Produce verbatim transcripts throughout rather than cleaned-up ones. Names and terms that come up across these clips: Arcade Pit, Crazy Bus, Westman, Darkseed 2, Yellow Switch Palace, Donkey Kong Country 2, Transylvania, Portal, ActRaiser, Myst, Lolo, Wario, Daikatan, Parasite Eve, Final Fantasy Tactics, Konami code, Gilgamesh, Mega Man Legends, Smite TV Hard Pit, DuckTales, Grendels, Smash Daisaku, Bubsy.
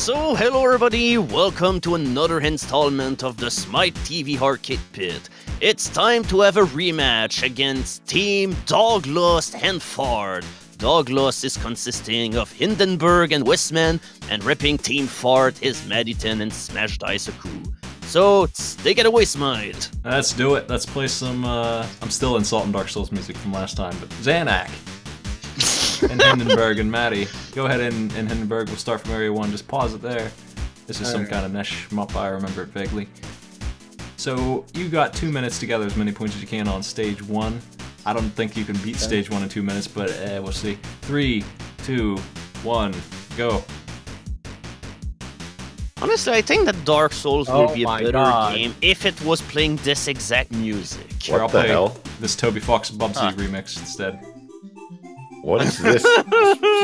So hello everybody, welcome to another installment of the Smite T V Hard Pit. It's time to have a rematch against Team Dog Lost and Fart. Dog Lost is consisting of Hindenburg and Westman, and ripping Team Fart is Madditon and Smash Daisaku. So, take it away, Smite! Let's do it. Let's play some, uh... I'm still in Salt and Dark Souls music from last time, but Zanak! And Hindenburg and Maddie. Go ahead and, and Hindenburg, we'll start from area one, just pause it there. This is all some right. kind of Nesh Moppa, I remember it vaguely. So, you got two minutes to gather as many points as you can on stage one. I don't think you can beat okay. stage one in two minutes, but uh, we'll see. Three, two, one, go! Honestly, I think that Dark Souls oh would be a better God. game if it was playing this exact music. What I'll the play hell? This Toby Fox Bubsy huh. remix instead. What is this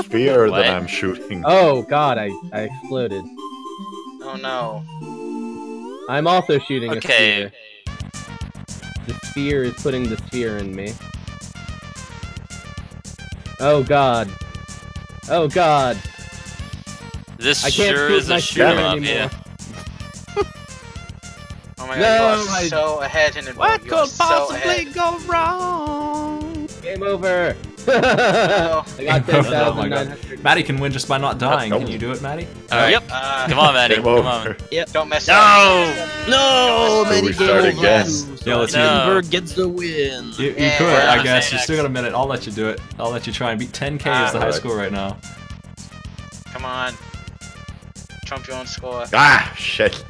spear that I'm shooting? Oh God, I, I exploded. Oh no. I'm also shooting okay. a spear. The spear is putting the spear in me. Oh God. Oh God. This I can't sure is a shoot-em-up, yeah. Oh my god, no, you are I... so ahead in it. What could so possibly ahead. go wrong? Game over! No. I got ten thousand nine hundred. Oh Maddie can win just by not dying. Can you do it, Maddie? Alright. Yep. Uh, Come on, Maddie. Come on. Yep. Don't mess no! up. No! No! Maddie, game over. Yeah, let's Hindenburg no. gets the win. You, you yeah. could, I guess. You still got a minute. I'll let you do it. I'll let you try and beat ten K ah, as the high score right now. Come on. Trump your own score. Ah, shit.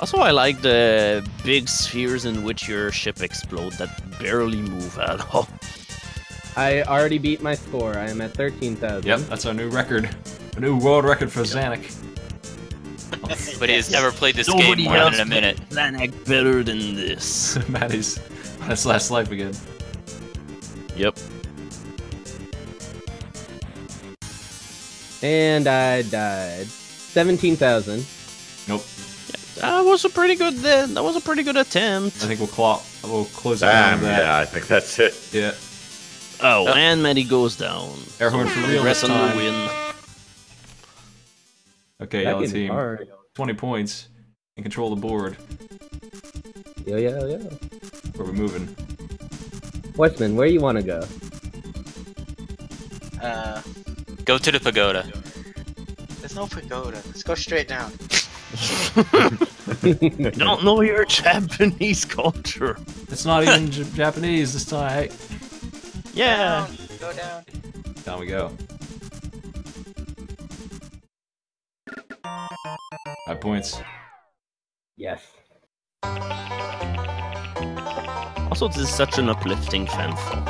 Also, I like the big spheres in which your ship explodes that barely move at all. I already beat my score. I am at thirteen thousand. Yep, that's our new record. A new world record for Zanuck. But he has never played this Nobody game more than a minute. Zanuck better than this. Maddie's on his last life again. Yep. And I died. seventeen thousand. Nope. That was a pretty good. Uh, that was a pretty good attempt. I think we'll claw. We'll close it down. Yeah, that. I think that's it. Yeah. Oh, oh. and Maddie goes down. Air horn for real. Rest on the win. Okay, yellow team. Hard. Twenty points and control the board. Yeah, yeah, yeah. Where are we moving? Westman, where you want to go? Uh. Go to the pagoda. There's no pagoda. Let's go straight down. I don't know your Japanese culture. It's not even Japanese this time. Yeah. Go down. Down we go. Five points. Yes. Also, this is such an uplifting fanfare.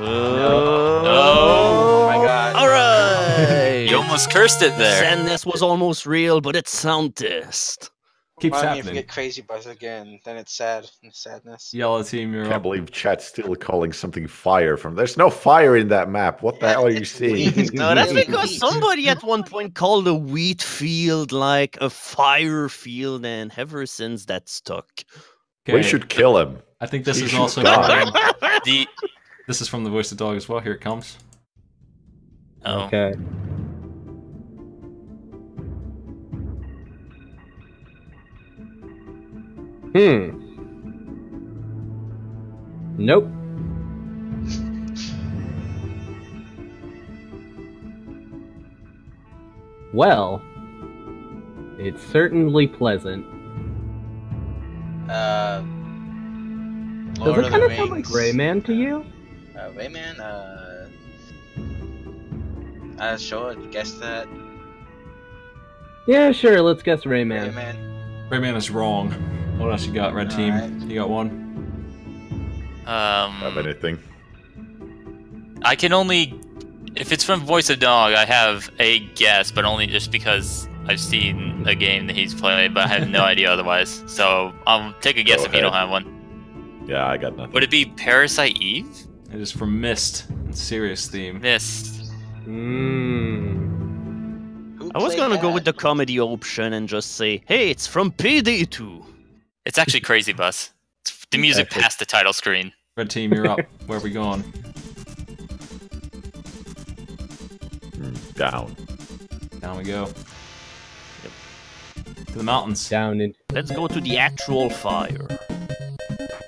No. no. Oh my god. Alright! You almost cursed it there. Sadness was almost real, but it's sound test. Keeps Remind happening. If you get Crazy Bus again, then it's sad. It's sadness. Yellow team, you're I can't up. believe chat's still calling something fire from... There's no fire in that map. What the hell are you seeing? No, that's because somebody at one point called a wheat field like a fire field, and ever since that stuck. Okay. We should kill him. I think this he is also... the. This is from the voice of dog as well. Here it comes. Oh. Okay. Hmm. Nope. Well, it's certainly pleasant. Uh. Lord Does it kind of sound like Rayman to you? Uh, Rayman, uh, uh, sure, guess that. Yeah, sure, let's guess Rayman. Rayman, Rayman is wrong. What else you got, Red All Team? Right. You got one? Um... I have anything. I can only, if it's from Voice of Dog, I have a guess, but only just because I've seen a game that he's played, but I have no idea otherwise. So, I'll take a guess Go if ahead. you don't have one. Yeah, I got nothing. Would it be Parasite Eve? It is from Myst, serious theme. Myst. Mm. I was gonna that? go with the comedy option and just say, hey, it's from P D two. It's actually Crazy Bus. It's the music Epic. past the title screen. Red Team, you're up. Where are we going? and down. Down we go. Yep. To the mountains. Down in. Let's go to the actual fire.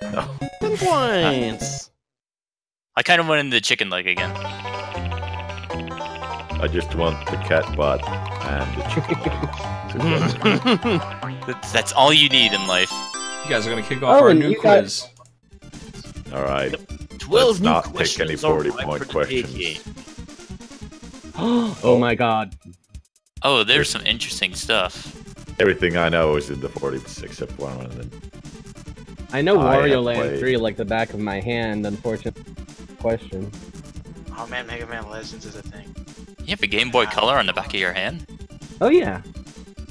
No. Pinpoints. I kind of went into the chicken leg again. I just want the cat butt and the chicken leg. that's, that's all you need in life. You guys are gonna kick off oh, our new quiz. Guys... All right. Yep. Twelve Let's new not pick any forty-point questions. Oh my god. Oh, there's some interesting stuff. Everything I know is in the forties, except one of them. I know I Wario Land played. three like the back of my hand, unfortunately. Question. Oh man, Mega Man Legends is a thing. You have a Game Boy Color on the back of your hand? Oh yeah.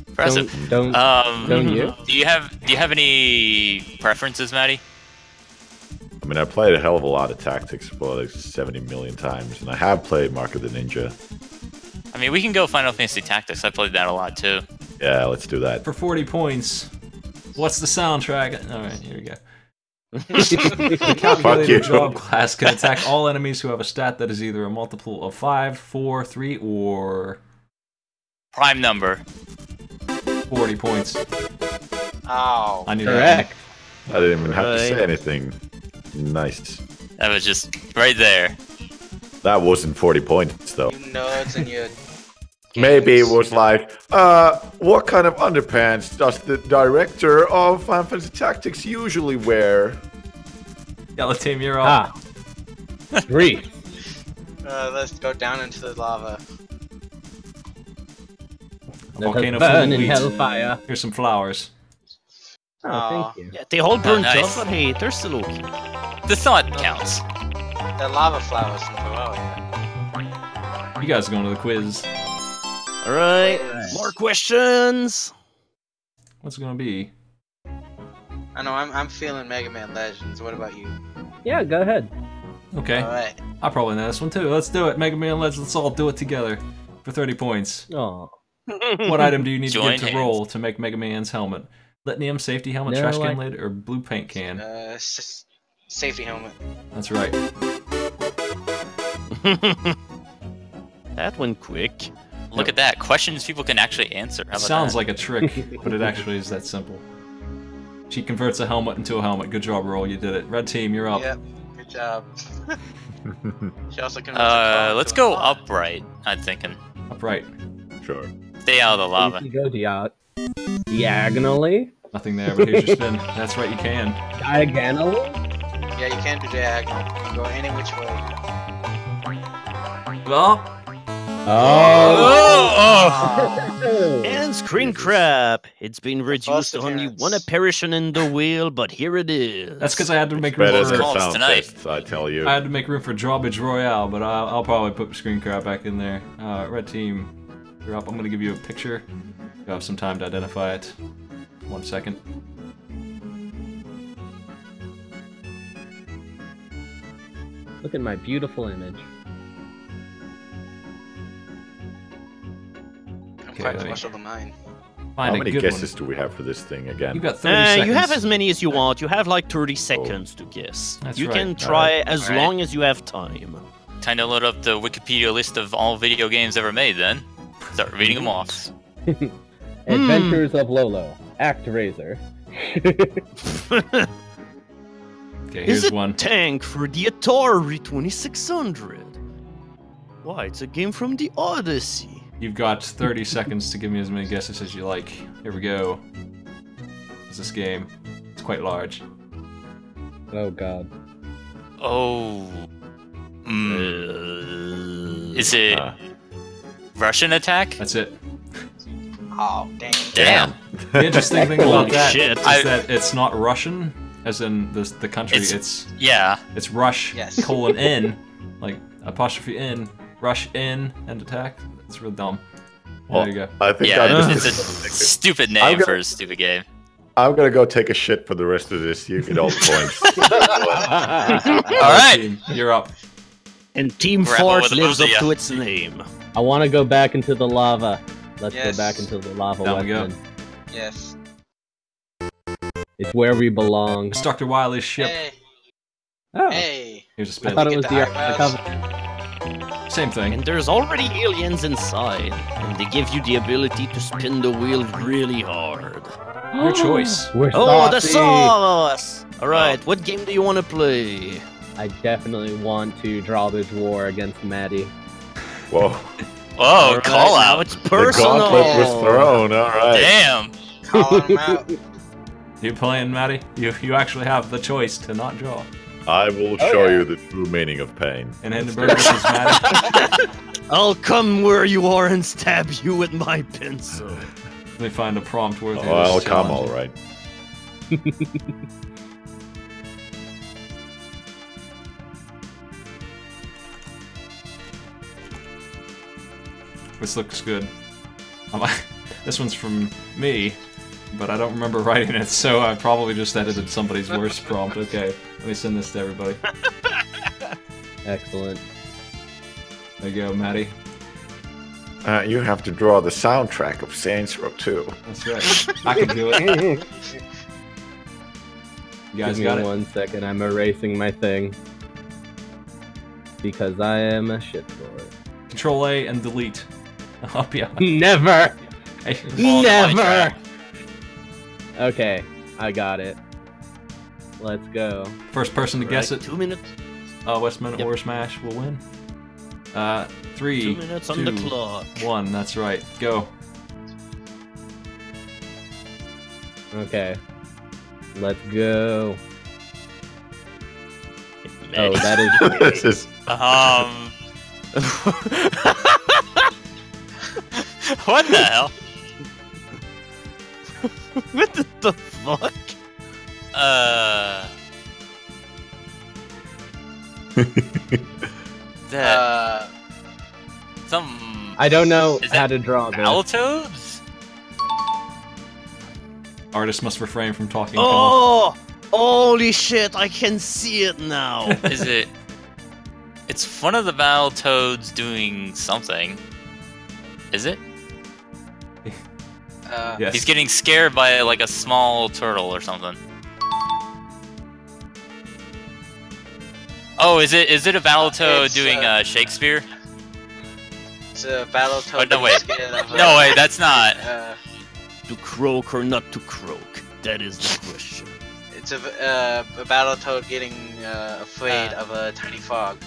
Impressive. Don't, don't, um, don't you? Do you have Do you have any preferences, Maddie? I mean, I played a hell of a lot of Tactics for like seventy million times, and I have played Mark of the Ninja. I mean, we can go Final Fantasy Tactics. I played that a lot, too. Yeah, let's do that. For forty points, what's the soundtrack? All right, here we go. The calculator draw class can attack all enemies who have a stat that is either a multiple of five, four, three, or... prime number. forty points. Oh, I knew correct. That. I didn't even have right. to say anything. Nice. That was just right there. That wasn't forty points, though. You know it's in your... Maybe it was like, uh, what kind of underpants does the director of Final Fantasy Tactics usually wear? Yellow team, you're all... Ah. Three. Uh, let's go down into the lava. A volcano burn in hellfire. Here's some flowers. Oh, Aww. Thank you. Yeah, they all burn oh, nice. Up, but hey, they're still okay. The thought counts. The lava flowers in Terraria. You guys are going to the quiz. Alright, right. More questions! What's it gonna be? I know, I'm, I'm feeling Mega Man Legends. What about you? Yeah, go ahead. Okay. Alright. I probably know this one too. Let's do it. Mega Man Legends, let's all do it together for thirty points. Aww. What item do you need to get to hands. roll to make Mega Man's helmet? Lithium, safety helmet, no, trash like... can lid, or blue paint can? Uh, s safety helmet. That's right. That went quick. Look yep. at that. Questions people can actually answer. How Sounds that? like a trick, but it actually is that simple. She converts a helmet into a helmet. Good job, Roll. You did it. Red team, you're up. Yep. Good job. She also converts uh, a let's go upright, I'm thinking. Upright. Sure. Stay out of the lava. You go the Diagonally? Nothing there, but here's your spin. That's right, you can. Diagonally? Yeah, you can do diagonal. You can go any which way. Well. Oh! oh. oh. And screen crap. It's been reduced to only one apparition in the wheel, but here it is. That's because I had to make room for calls tonight. Tests, I tell you. I had to make room for Drawbridge Royale, but I'll, I'll probably put screen crap back in there. Uh, red team, you're up. I'm gonna give you a picture. You have some time to identify it. One second. Look at my beautiful image. I'm quite special to mine. How many guesses do we have for this thing again? You got thirty seconds. You have as many as you want. You have like thirty seconds to guess. You can try as long as you have time. Time to load up the Wikipedia list of all video games ever made then. Start reading them off. Adventures mm. of Lolo, ActRaiser. Okay, here's Is it one. Tank for the Atari twenty-six hundred. Why, it's a game from the Odyssey. You've got thirty seconds to give me as many guesses as you like. Here we go. It's this game. It's quite large. Oh god. Oh. Mm. Uh, Is it uh, Russian attack? That's it. Oh, dang. Damn. The interesting thing about that shit. is I, that it's not Russian, as in the, the country. It's, it's yeah. It's Rush, yes. colon, N, like apostrophe N, Rush, N, and attack. It's real dumb. Well, there you go. I think yeah, I it's, it's a stupid name I'm gonna, for a stupid game. I'm going to go take a shit for the rest of this. You get all the points. All right. Team, you're up. And Team Force lives up to its name. I want to go back into the lava. Let's yes. go back into the lava down weapon. We go. Yes. It's where we belong. It's Doctor Wily's ship. Hey. Oh. Hey. Here's a spin. I thought it was the... the Same thing. And there's already aliens inside, and they give you the ability to spin the wheel really hard. Your choice. We're oh, the sauce! Alright, what game do you want to play? I definitely want to draw this war against Maddie. Whoa. Whoa, right. Call out. It's personal. The gauntlet was thrown, alright. Damn. Call him out. You playing, Maddie? You, you actually have the choice to not draw. I will oh, show yeah. you the true meaning of pain. And Hindenburg versus Maddie. I'll come where you are and stab you with my pencil. They find a prompt worthy of oh, I'll come, all right. This looks good. Um, this one's from me, but I don't remember writing it, so I probably just edited somebody's worst prompt. Okay, let me send this to everybody. Excellent. There you go, Maddie. Uh, you have to draw the soundtrack of Saints Row two. That's right. I can do it. You guys got it? One second, I'm erasing my thing. Because I am a shit for it. Control A and delete. I'll be honest. Never! Never! Okay, I got it. Let's go. First person to right. guess it. Two minutes. Uh, Westman yep. or Smash will win. Uh, three, two, minutes two on the clock. one, that's right, go. Okay, let's go. Oh, that is... Just... Um... What the hell? What the, the fuck? Uh... That... Uh, some... I don't know how to draw that. Battletoads? Artist must refrain from talking. Oh! Holy shit, I can see it now! Is it... It's one of the Battletoads doing something. Is it? uh, yes. He's getting scared by, like, a small turtle or something. Oh, is it is it a Battletoad it's, doing uh, uh, Shakespeare? It's a Battletoad. Oh, no, wait. No, wait, that's not. Uh, to croak or not to croak? That is the question. It's a, uh, a Battletoad getting uh, afraid uh, of a tiny frog.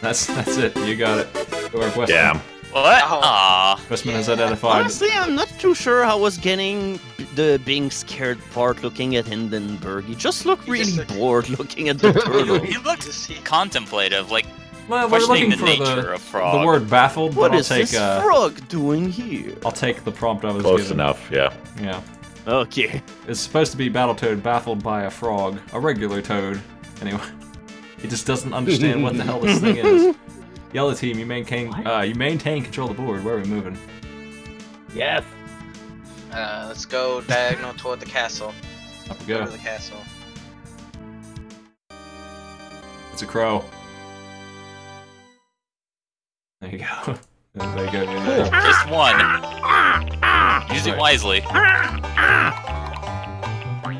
That's that's it. You got it. Or Westman. Damn. What? Aww. Westman yeah. has identified. Honestly, I'm not too sure how I was getting the being scared part looking at Hindenburg. He just looked really just looked... bored looking at the turtle. He looked contemplative, like well, questioning the nature the, of frog. The word baffled, what but is I'll take, this uh, frog doing here? I'll take the prompt I was Close given. Close enough, yeah. Yeah. Okay. It's supposed to be Battletoad baffled by a frog. A regular toad. Anyway. He just doesn't understand what the hell this thing is. Yellow team, you maintain uh, you maintain control of the board. Where are we moving? Yes. Uh, let's go diagonal toward the castle. Up we go. Go to the castle. It's a crow. There you go. There you go. Just one. Use it right. wisely.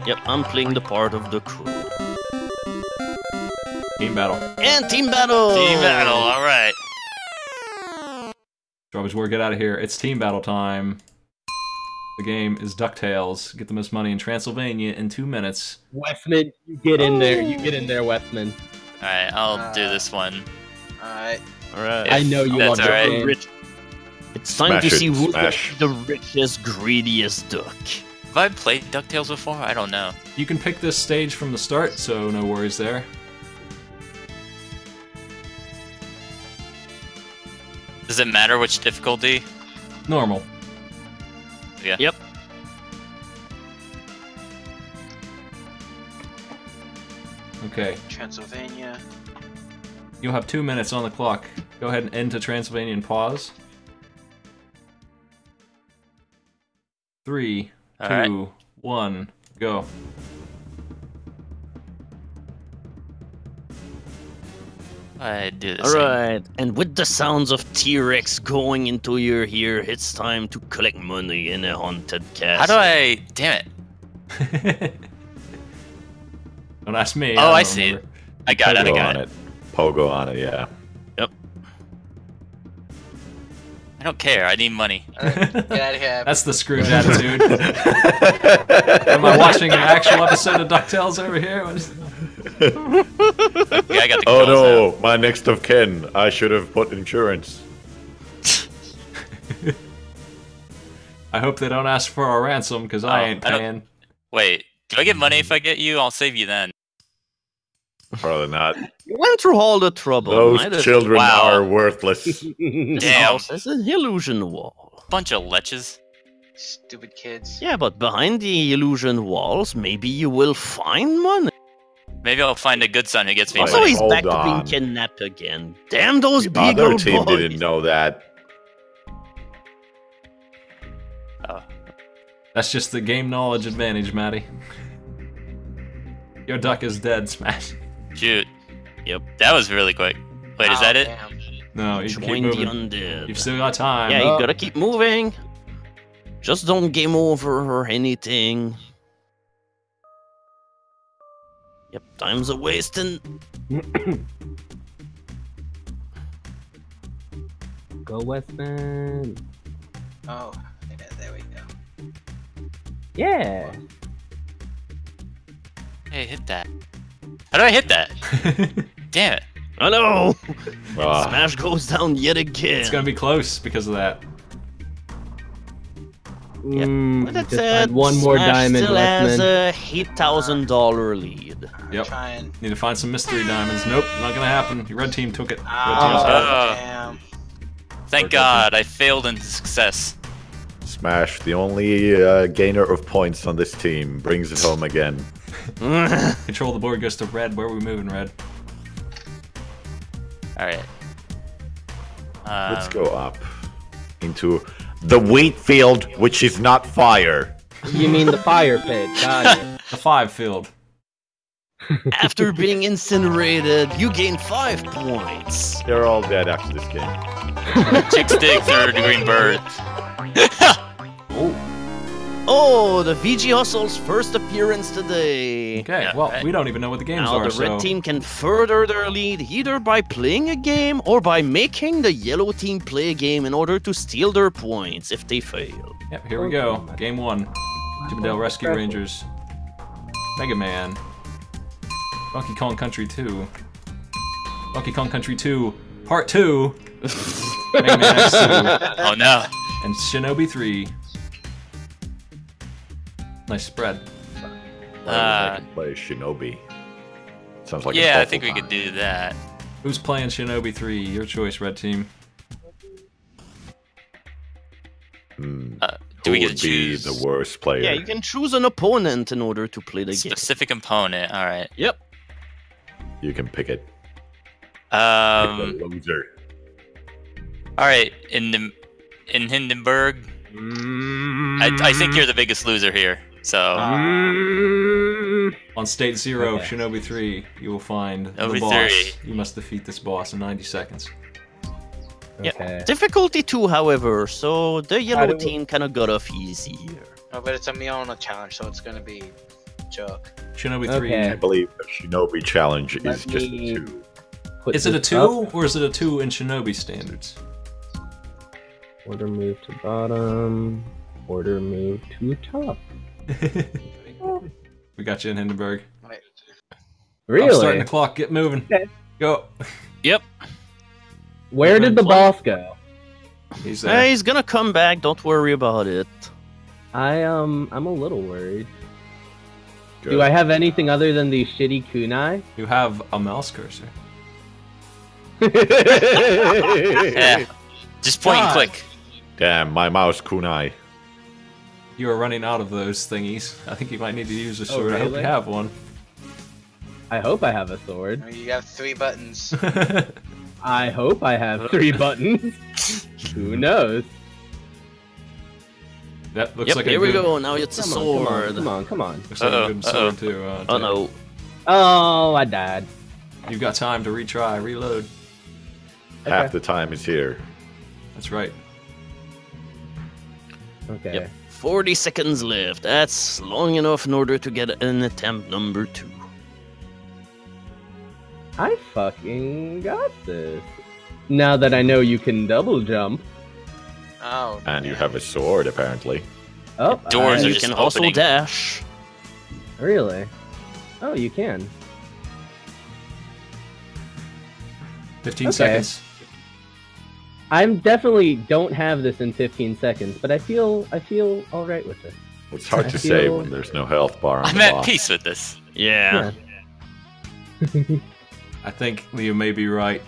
Yep, I'm playing the part of the crow. Team battle. And team battle! Team battle, alright. Strawberries, we'll get out of here. It's team battle time. The game is DuckTales. Get the most money in Transylvania in two minutes. Westman, you get in there. You get in there, Westman. Alright, I'll uh, do this one. Alright. Alright. I know you want right. to rich. It's time smash to it. see who's the richest, greediest duck. Have I played DuckTales before? I don't know. You can pick this stage from the start, so no worries there. Does it matter which difficulty? Normal. Yeah. Yep. Okay. Transylvania. You'll have two minutes on the clock. Go ahead and end to Transylvania and pause. Three, All two, right. one, go. I do this. Alright, and with the sounds of T-Rex going into your ear, it's time to collect money in a haunted castle. How do I... Damn it. Don't ask me. Oh, I, I see it. I got Pogo it, I got on it. it. Pogo on it, yeah. Yep. I don't care. I need money. Uh, get out of here. That's the Scrooge attitude. Am I watching an actual episode of DuckTales over here? What is okay, I got the oh no, out. My next of kin. I should have put insurance. I hope they don't ask for a ransom because I um, ain't paying. I Wait, do I get money if I get you? I'll save you then. Probably not. You went through all the trouble. Those right? children wow. are worthless. Damn. This is an illusion wall. Bunch of leches. Stupid kids. Yeah, but behind the illusion walls, maybe you will find money. Maybe I'll find a good son who gets me money. So he's back to being kidnapped again. Damn those big old boys. The other team didn't know that. Oh. That's just the game knowledge advantage, Matty. Your duck is dead, Smash. Shoot. Yep. That was really quick. Wait, is oh, that it? Damn. No, you Join keep moving. The You've still got time. Yeah, oh. you gotta keep moving. Just don't game over or anything. Yep, time's a wasting. Go Westman. Oh, there we go. Yeah. Hey, hit that. How do I hit that? Damn it. Oh no! Oh. Smash goes down yet again. It's gonna be close because of that. Yep. Mm, but that's it. One more Smash diamond still has a eight thousand dollar lead. Yep. Trying. Need to find some mystery diamonds. Nope, not gonna happen. Your red team took it. Oh, damn. Thank We're God, different. I failed in success. Smash, the only uh, gainer of points on this team, brings it home again. Control the board goes to red. Where are we moving, red? Alright. Um, Let's go up into the wheat field, which is not fire. You mean the fire pit. Got it. The five field. After being incinerated, you gain five points. They're all dead after this game. Chick stick, third green bird. Oh. Oh, the V G Hustle's first appearance today. Okay, yeah, well, right. we don't even know what the games now are. Now the red so. team can further their lead either by playing a game or by making the yellow team play a game in order to steal their points if they fail. Yep, here we go. Game one. Chippendale Rescue Rangers. Mega Man. Donkey Kong Country two. Donkey Kong Country two, Part two. Mega Man X two. Oh no. And Shinobi three. Nice spread. Uh, I can play Shinobi. Sounds like yeah, I think we time. could do that. Who's playing Shinobi three? Your choice, red team. Mm, uh, do we get to choose the worst player? Yeah, you can choose an opponent in order to play the Specific game. Specific opponent. All right. Yep. You can pick it. Um. Pick the loser. All right. In the in Hindenburg. Mm, I, I think you're the biggest loser here. So um, on state zero, okay. Shinobi three, you will find Shinobi the boss. three. You must defeat this boss in ninety seconds. Okay. Yeah. Difficulty two, however, so the yellow team kind of got off easy here. Oh, but it's a Miona challenge, so it's gonna be joke. Shinobi okay. three. I can't believe the Shinobi challenge Let is just a two. Is it a two, up. or is it a two in Shinobi standards? Order move to bottom. Order move to top. We got you in Hindenburg. Really? I'm starting the clock. Get moving. Okay. Go. Yep. Where We're did the play. boss go? He's there. Hey, he's gonna come back. Don't worry about it. I um, I'm a little worried. Good. Do I have anything other than the shitty kunai? You have a mouse cursor. Yeah. Just point God. and click. Damn, my mouse kunai. You are running out of those thingies. I think you might need to use a sword. Oh, really? I hope you have one. I hope I have a sword. You have three buttons. I hope I have three buttons. Who knows? That looks yep, like here a good... we go. Now it's a sword. Come on, come on. Come on. Looks uh -oh, like a good uh -oh. sword too. Uh, oh no! Oh, I died. You've got time to retry, reload. Okay. Half the time is here. That's right. Okay. Yep. forty seconds left. That's long enough in order to get an attempt number two. I fucking got this. Now that I know you can double jump. Oh. And you have a sword, apparently. Oh, doors uh, you can also opening. dash. Really? Oh, you can. Fifteen okay. seconds. I'm definitely don't have this in fifteen seconds, but I feel I feel all right with this. It's hard I to feel... say when there's no health bar. On I'm the at box. peace with this. Yeah. yeah. I think Liam may be right.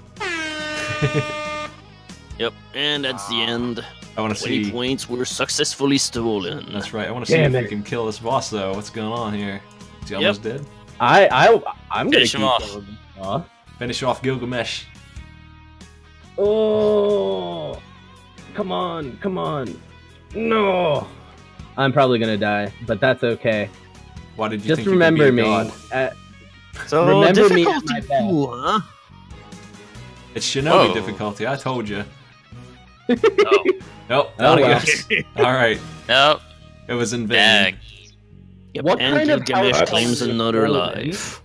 Yep, and that's the end. I want to see. Twenty points were successfully stolen. That's right. I want to see Damn if it. we can kill this boss though. What's going on here? Is he almost yep. dead? I I I'm Finish gonna keep him off. Finish off Gilgamesh. Oh, come on, come on. No. I'm probably going to die, but that's okay. Why did you Just think remember you could be a god? me. At, so remember me at my pool, huh? It's Shinobi Whoa. difficulty, I told you. No. Nope, not oh, well. All right. Nope. It was in vain. Yep. What and kind of Gilgamesh claims another life?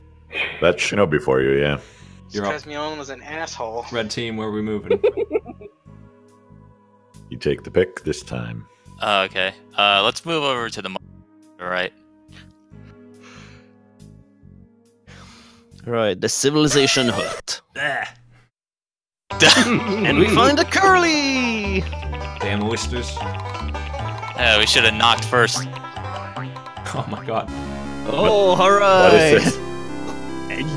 That's Shinobi for you, yeah. Because Mion was an asshole. Red team, where are we moving? You take the pick this time. Uh, okay. Uh, let's move over to the. All right. All right. The civilization hut. And we find a curly. Damn oysters. Yeah, uh, we should have knocked first. Oh my god. Oh, all right. What is this?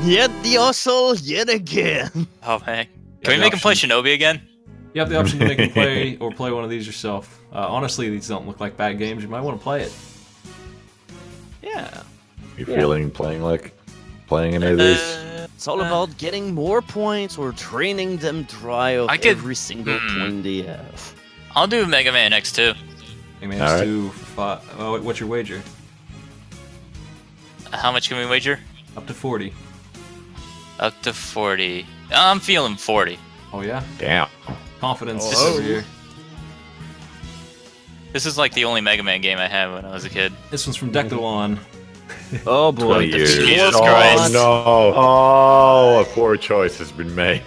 Yet the Osel yet again. Oh man, can we make option. him play Shinobi again? You have the option to make him play or play one of these yourself. Uh, honestly, these don't look like bad games. You might want to play it. Yeah. You yeah. feeling playing like playing any of these? Uh, it's all uh, about getting more points or training them dry of I could, every single mm, point they have. I'll do Mega Man X two. Mega Man X two. Right. Oh, what's your wager? How much can we wager? Up to forty. Up to forty. I'm feeling forty. Oh yeah? Damn. Confidence oh, this over here. This is like the only Mega Man game I had when I was a kid. This one's from Decathlon. Oh boy. Years. Jesus oh, Christ. No. Oh, a poor choice has been made.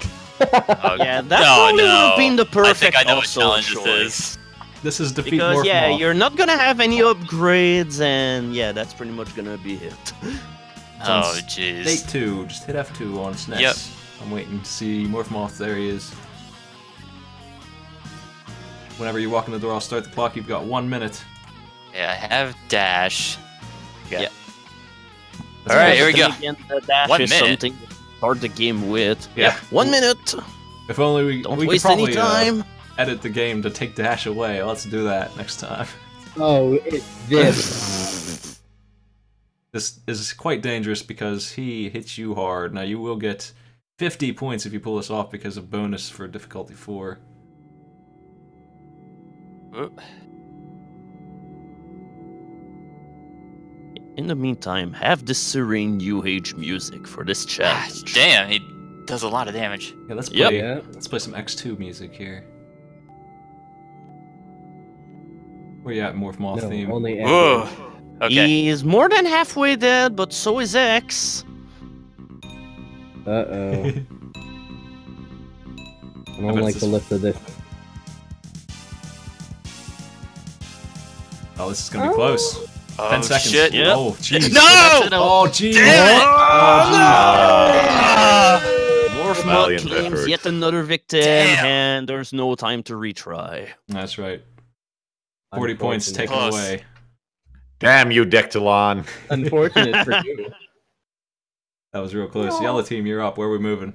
Oh, yeah, that's no, only no. been the perfect I think I know what challenge this is. This is defeat Because Morph yeah, Morph. You're not gonna have any upgrades and yeah, that's pretty much gonna be it. Oh jeez. Date two, just hit F two on S N E S. Yep. I'm waiting to see Morph Moth. There he is. Whenever you walk in the door, I'll start the clock. You've got one minute. Yeah, I have dash. Yeah. All right, here we go. Again, dash one is minute. Something to start the game with. Yeah. yeah. One minute. If only we don't we waste could probably, any time. Uh, edit the game to take dash away. Let's do that next time. Oh, it's this. This is quite dangerous because he hits you hard. Now you will get fifty points if you pull this off because of bonus for difficulty four. In the meantime, have the serene new age music for this challenge. Ah, damn, he does a lot of damage. Yeah, let's play. Yep. Let's play some X two music here. Where you at, Morph Moth no, theme? Only Okay. He is more than halfway dead, but so is X. Uh oh. I don't I like the look of this. Oh, this is gonna oh. be close. Oh, Ten seconds. Shit, yeah. Oh, jeez. No! Oh, jeez. Oh, Morph Moth claims yet another victim, Damn. and there's no time to retry. That's right. Forty I'm points taken close. away. Damn you, Decathlon. Unfortunate for you. That was real close. No. Yellow team, you're up. Where are we moving?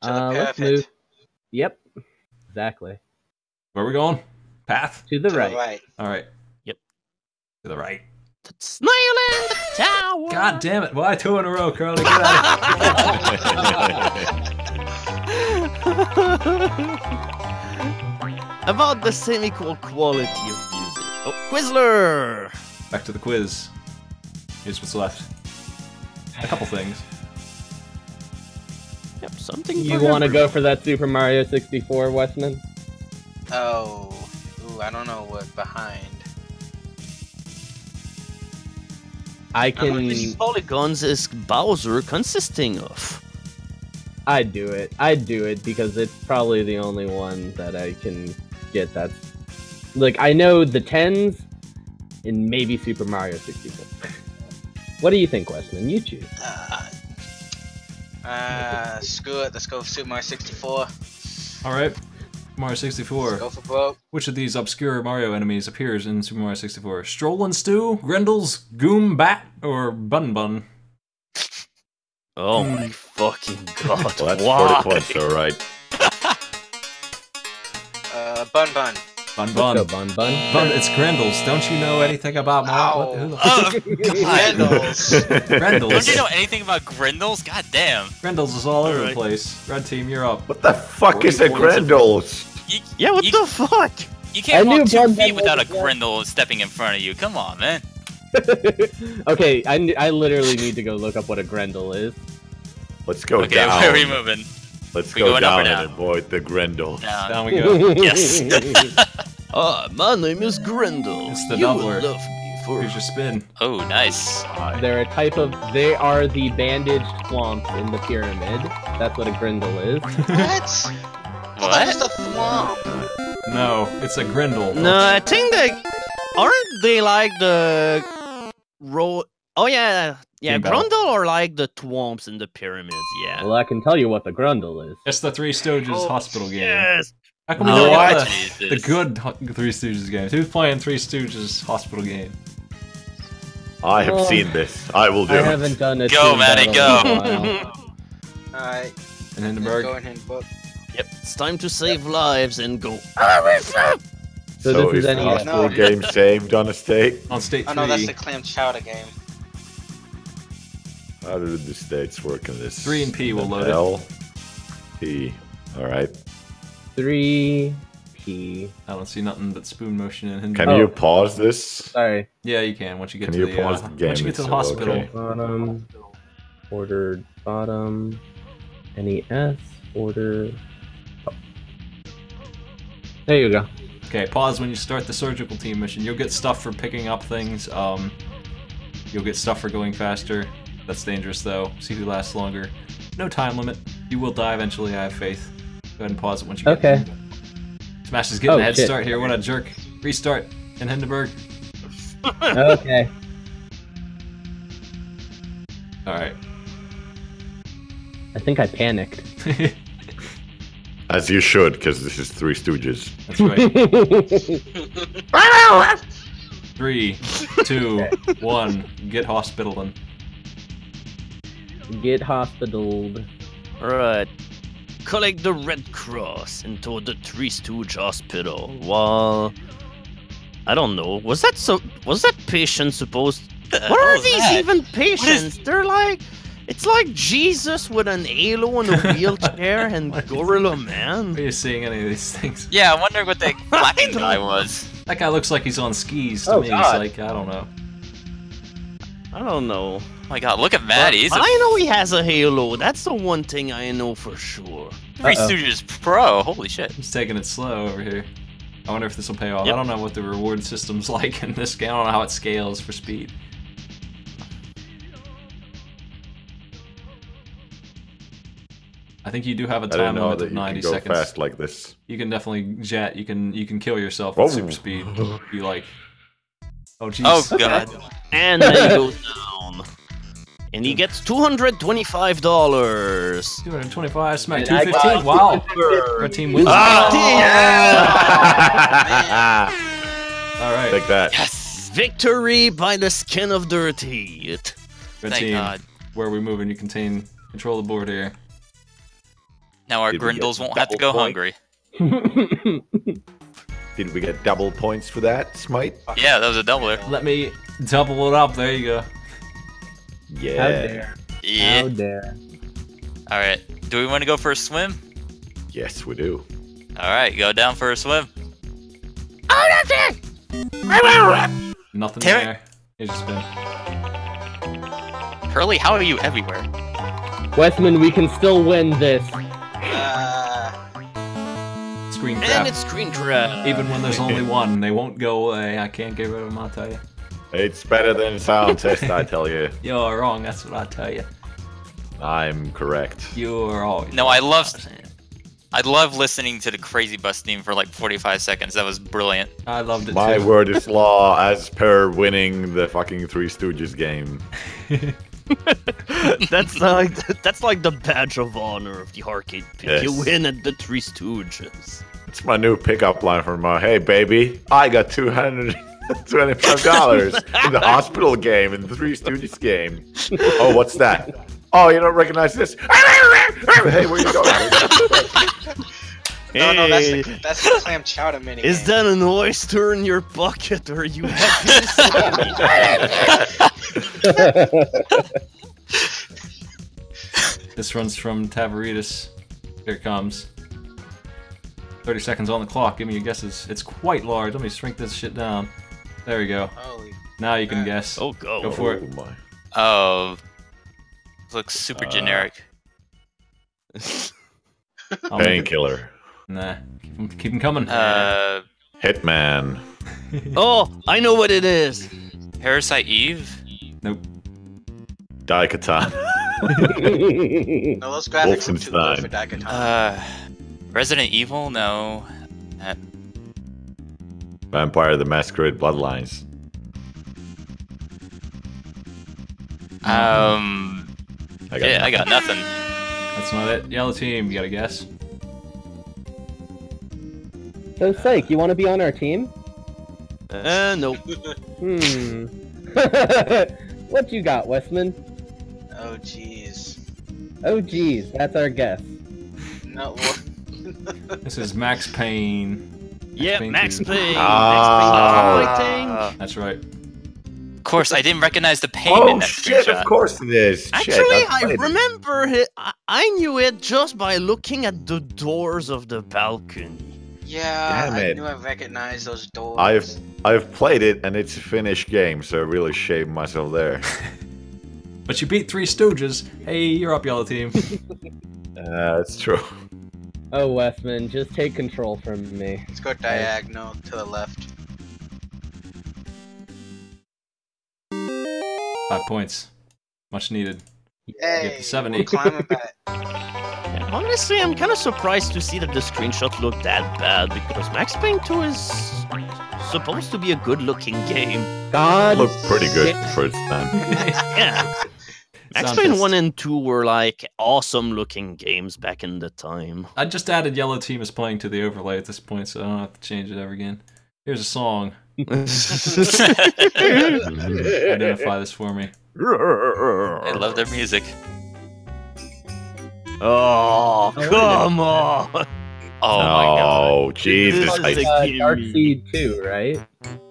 Uh, let's move. Yep. Exactly. Where are we going? Path? To the to right. The right. All right. Yep. To the right. Snail in the tower! God damn it. Why two in a row, Curly? Get out. About the semi-cool quality of Oh, Quizler! Back to the quiz. Here's what's left. A couple things. Yep, something. You want to go for that Super Mario sixty-four, Westman? Oh, ooh, I don't know what behind. I can. How many polygons is Bowser consisting of? I'd do it. I'd do it because it's probably the only one that I can get that's... Like, I know the tens and maybe Super Mario sixty-four. What do you think, Weston? You choose. Uh, uh, screw it. Let's go for Super Mario sixty-four. Alright. Mario sixty-four. Let's go for broke. Which of these obscure Mario enemies appears in Super Mario sixty-four? Stroll and Stew, Grendels, Goom Bat, or Bun Bun? Oh my fucking god. Well, that's why? forty points though, right? uh, Bun Bun. Bun Bun. Go, Bun Bun. Bun, it's Grendels. Don't you know anything about Mario? Oh, Grendels. Grendels. Don't you know anything about Grendels? God damn. Grendels is all over all right. the place. Red team, you're up. What the fuck is a Grendels? You, yeah, what you, the fuck? You can't I walk two Bun feet Bun without a Grendel stepping in front of you. Come on, man. Okay, I, I literally need to go look up what a Grendel is. Let's go okay, down. Okay, where are we moving? Let's we go down, down and avoid the Grendel. Down, down we go. Yes. Ah, oh, my name is Grendel. It's the number. You love me for... Here's your spin. Oh, nice. Right. They're a type of... They are the bandaged swamp in the pyramid. That's what a Grendel is. What? What is a swamp? No, it's a Grendel. No, I think they... Aren't they like the... Roll... Oh, yeah. Yeah, Grundle are like the Twomps in the pyramids, yeah. Well, I can tell you what the Grundle is. It's the Three Stooges oh, hospital game. Yes! How come we don't like the, the good Three Stooges games? Who's playing Three Stooges hospital game? I have oh, seen this. I will do I it. I haven't done it. Go, Matty, go! Alright. And Hindenburg. Go in Hindenburg. Yep, it's time to save yep. lives and go. So, so this is any hospital no. game saved on a state? On state three. Oh no, that's the clam chowder game. How do the states work in this? Three and P will load L, it. P. All right. Three, P. I don't see nothing but spoon motion in him. Can oh. you pause this? Sorry. Yeah, you can. Once you get can to you the, pause uh, the game once you get to the hospital. Okay. Bottom. Ordered bottom. N E S. Order. Oh. There you go. Okay. Pause when you start the surgical team mission. You'll get stuff for picking up things. Um, you'll get stuff for going faster. That's dangerous though. See who lasts longer. No time limit. You will die eventually, I have faith. Go ahead and pause it once you get okay. Smash is getting oh, a head shit. start here. What a jerk. Restart in Hindenburg. Okay. Alright. I think I panicked. As you should, because this is Three Stooges. That's right. Three, two, okay. one. Get hospitalin'. Get hospitaled. Alright. Collect the Red Cross into the Three Stooge Hospital while... I don't know. Was that so... Was that patient supposed... What are these that? even patients? Is... They're like... It's like Jesus with an halo and a wheelchair and Gorilla Man. Are you seeing any of these things? Yeah, I wonder what that black guy was. That guy looks like he's on skis to oh, me. God. He's like, I don't know. I don't know. Oh my god, look at Matt, he's a... I know he has a halo, that's the one thing I know for sure. Three uh-oh. Stooges Pro, holy shit. He's taking it slow over here. I wonder if this will pay off. Yep. I don't know what the reward system's like in this game, I don't know how it scales for speed. I think you do have a time limit of ninety seconds. Go fast like this. You can definitely jet, you can you can kill yourself with super speed, if you like. Oh jeez. Oh god. And then he goes down. And he gets two hundred twenty-five dollars. two hundred twenty-five, smack two fifteen. Wow. Our team wins. Oh, yeah. All right. Take that. Yes. Victory by the skin of their teeth. Good team. God. Where are we moving? You contain control the board here. Now our Did Grendels won't have to go point? hungry. Did we get double points for that, Smite? Yeah, that was a doubler. Let me double it up. There you go. Yeah. How dare. Yeah. How dare. Alright. Do we want to go for a swim? Yes, we do. Alright, go down for a swim. Oh, that's it! Nothing Damn there. It. Here's your spin. Curly, how are you everywhere? Westman, we can still win this. Uh... Screen crap. And it's screen crap. Even when there's only one, they won't go away. I can't get rid of them, I'll tell you. It's better than sound test, I tell you. You're wrong, that's what I tell you. I'm correct. You're always no. I love. I love listening to the Crazy Bus theme for like forty-five seconds. That was brilliant. I loved it. My too. word is law, as per winning the fucking Three Stooges game. That's like that's like the badge of honor of the arcade pick. Yes. You win at the Three Stooges. It's my new pickup line from my. Hey baby, I got two hundred. twenty-five dollars in the hospital game, in the Three Stooges game. Oh, what's that? Oh, you don't recognize this? Hey, where you going? Hey. No, no, that's the, that's the clam chowder mini. Is that an oyster in your bucket, or are you happy? This runs from Tavaritis. Here it comes. thirty seconds on the clock. Give me your guesses. It's quite large. Let me shrink this shit down. There we go. Holy now you can man. guess. Oh, go. Go for oh, it. My. Oh. Looks super uh, generic. Painkiller. Nah. Keep, keep them coming. Uh, Hitman. Oh, I know what it is. Parasite Eve? Nope. Daikatan. No, those graphics are too low for Daikatan. Uh, Resident Evil? No. That... Vampire the Masquerade Bloodlines. Um, I got, yeah, I got nothing. That's not it. Yellow team, you gotta guess. So, Psych, you want to be on our team? Uh, nope. Hmm. What you got, Westman? Oh, jeez. Oh, jeez, that's our guess. Not one. This is Max Payne. Yeah, Max Payne. Ah, Max Payne. Uh, that's right. Of course, I didn't recognize the pain oh, in that shit, screenshot. Of course it is. Actually, shit, I remember it. it. I knew it just by looking at the doors of the balcony. Yeah, Damn I it. knew I recognized those doors. I've I've played it, and it's a finished game, so I really shaved myself there. But you beat Three Stooges. Hey, you're up, Yellow Team. uh, that's true. Oh, Westman, just take control from me. Let's go diagonal to the left. Five points. Much needed. Yay! seventy. Yeah. Honestly, I'm kind of surprised to see that the screenshot looked that bad, because Max Payne two is supposed to be a good-looking game. God! It looked pretty good the first time. Yeah. Max Payne one and two were like awesome looking games back in the time. I just added Yellow Team is playing to the overlay at this point, so I don't have to change it ever again. Here's a song. Identify this for me. I love their music. Oh, come on. Oh, my God. Oh, Jesus. It's uh, Darkseed two, right?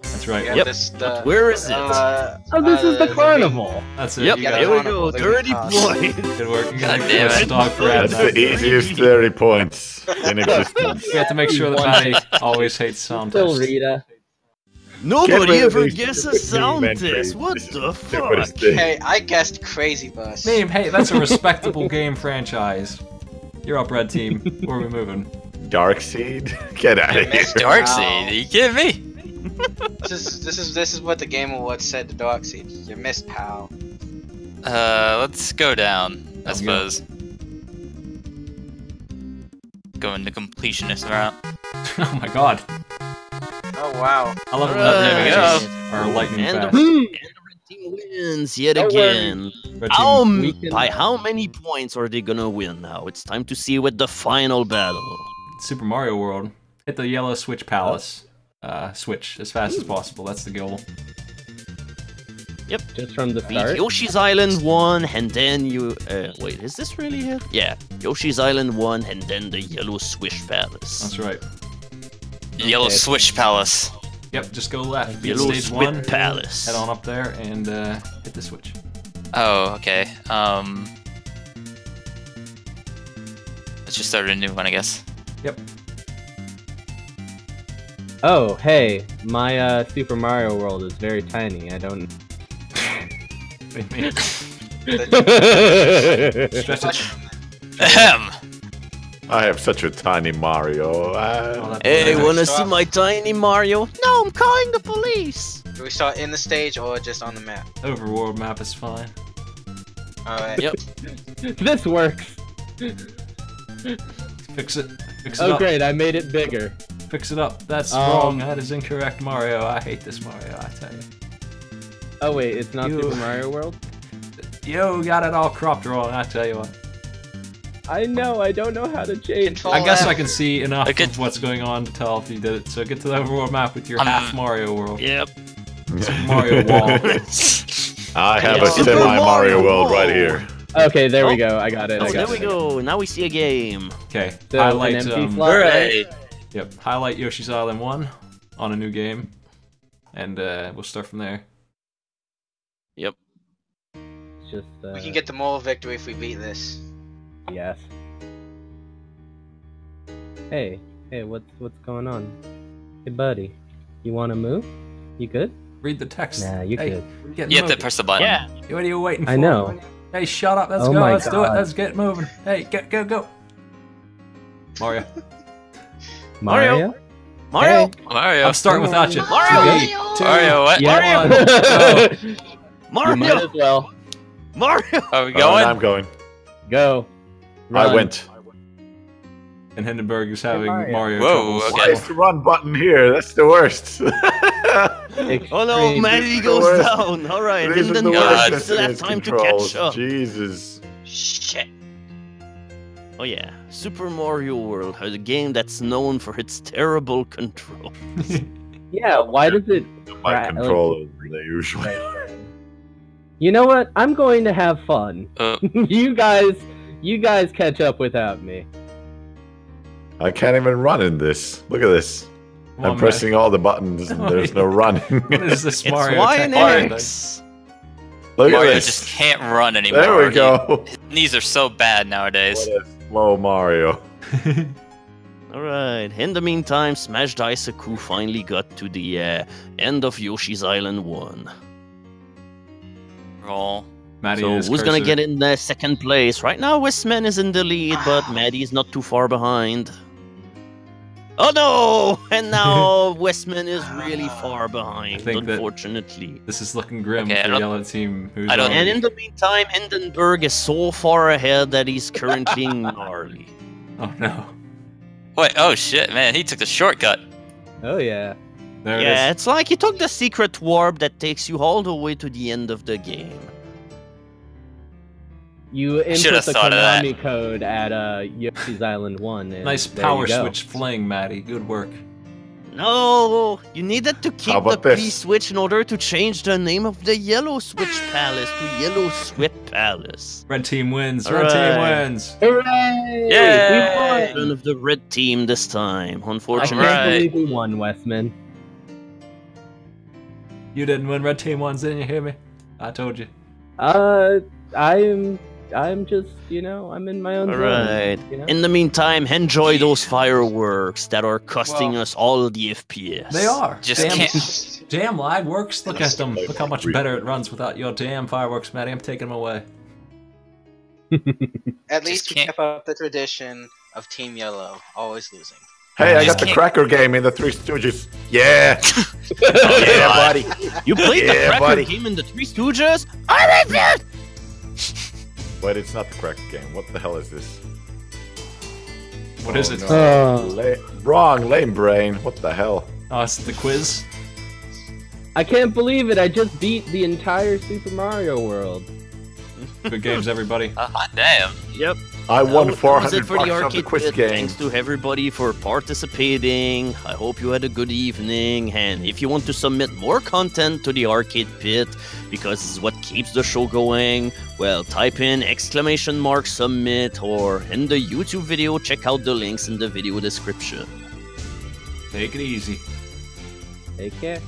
That's right. Yeah, yep. This, uh, where is it? Uh, oh, this uh, is the carnival. That's it. Yep. Yeah, here we go. Dirty point. Good work. You God damn it. That's the easiest thirty points in existence. You have to make sure that Maddie always hates sound test. Still Rita. Nobody ever guesses sound test. What the fuck? Hey, I guessed Crazy Bus. Name, hey, that's a respectable game franchise. You're up, Red Team. Where are we moving? Darkseed? Get out of here. Darkseed? Are you kidding me? This is this is this is what the Game Awards said to Darkseed. You missed, pal. Uh, let's go down. I oh, suppose. Yeah. Going the completionist route. Oh my God. Oh wow. I love it. Right. Our lightning and fast. The, and the red team wins yet no again. How by how many points are they gonna win now? It's time to see with the final battle. Super Mario World. Hit the Yellow Switch Palace. Oh. Uh, switch as fast as possible. That's the goal. Yep. Just from the start. Beat Yoshi's Island one, and then you. Uh, wait, is this really it? Yeah. Yoshi's Island one, and then the Yellow Switch Palace. That's right. Yellow okay. Switch Palace. Yep. Just go left. Beat Yellow Switch one, Palace. Head on up there and uh, hit the switch. Oh, okay. Um. Let's just start a new one, I guess. Yep. Oh, hey, my uh, Super Mario World is very tiny, I don't... Ahem! I have such a tiny Mario. I... Hey, wanna see my tiny Mario? No, I'm calling the police! Do we start in the stage or just on the map? Overworld map is fine. Alright. Yep. This works! Fix it. Fix it oh, up. Great, I made it bigger. Fix it up. That's um, wrong. That is incorrect, Mario. I hate this Mario, I tell you. Oh, wait, it's not you. Super Mario World? You got it all cropped wrong, I tell you what. I know, I don't know how to change. Control I guess F. I can see enough I of what's going on to tell if you did it. So get to the overworld map with your um, half Mario World. Yep. Super Mario Wall. I have a semi Mario World right here. Okay, there oh. we go. I got it. Oh, I got there it. we go. Now we see a game. Okay. So highlight. Um, right. Yep. Highlight Yoshi's Island one on a new game, and uh, we'll start from there. Yep. Just. Uh... We can get the moral victory if we beat this. Yes. Hey, hey, what's what's going on? Hey, buddy, you want to move? You good? Read the text. Nah, you hey, good. You have to press the button. Yeah. What are you waiting for? I know. Hey, shut up. Let's oh go. Let's God. do it. Let's get moving. Hey, go, go, go. Mario. Mario. Mario. Hey. Mario. I'm starting without you. Mario. Three, two, Mario. What? Yeah. Mario. One, go. Mario. You might as well. Mario. Are we going? Oh, I'm going. Go. Run. I went. And Hindenburg is having hey, Mario. Mario Whoa, okay. Why is the run button here? That's the worst. Oh no, Maddie goes worst. down. Alright, Hindenburg uh, still has time controls. to catch up. Jesus. Shit. Oh yeah, Super Mario World is a game that's known for its terrible controls. Yeah, why does it... My control is the usual. You know what? I'm going to have fun. Uh, you guys, you guys catch up without me. I can't even run in this. Look at this. Come I'm on, pressing man. all the buttons and there's no running. What is this Mario? It's Y and X. Look Mario at this. just can't run anymore. There we go. His knees are so bad nowadays. What a slow Mario. Alright, in the meantime, Smash Daisaku finally got to the uh, end of Yoshi's Island one. Roll. Maddie so who's cursor. gonna get in the second place? Right now Westman is in the lead, but Maddie's not too far behind. Oh no! And now Westman is really far behind, unfortunately. This is looking grim okay, for the yellow team. Who's I don't, and in the meantime, Hindenburg is so far ahead that he's currently gnarly. Oh no. Wait, oh shit, man, he took the shortcut. Oh yeah. There yeah, it it's like you took the secret warp that takes you all the way to the end of the game. You input the Konami code at uh, Yoshi's Island one. And nice power switch fling, Maddie. Good work. No, you needed to keep the P switch in order to change the name of the Yellow Switch Palace to Yellow Switch Palace. Red team wins. All red right. team wins. Hooray! Yeah, we won. One of the red team this time. Unfortunately, I can't believe we won, Westman. You didn't win. Red team wins. Didn't you hear me? I told you. Uh, I'm, I'm just, you know, I'm in my own. All zone, right. You know? In the meantime, enjoy those fireworks that are costing well, us all the F P S. They are. Just damn, can't. Damn lag works. Look at them. Look how much better it runs without your damn fireworks, Maddie. I'm taking them away. At least we kept up the tradition of Team Yellow always losing. Hey, I got the cracker game in the Three Stooges. Yeah! Oh, yeah, buddy. You played yeah, the cracker buddy. game in the Three Stooges? I did it! Wait, it's not the cracker game. What the hell is this? What oh, is it? No. Uh, La wrong, lame brain. What the hell? Oh, it's the quiz. I can't believe it. I just beat the entire Super Mario World. Good games, everybody. Uh, damn. Yep. I won uh, four hundred for bucks the arcade of the quiz game. Thanks to everybody for participating. I hope you had a good evening. And if you want to submit more content to the Arcade Pit, because it's what keeps the show going, well, type in exclamation mark submit, or in the YouTube video, check out the links in the video description. Take it easy. Take care.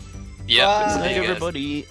Yeah. Bye, everybody.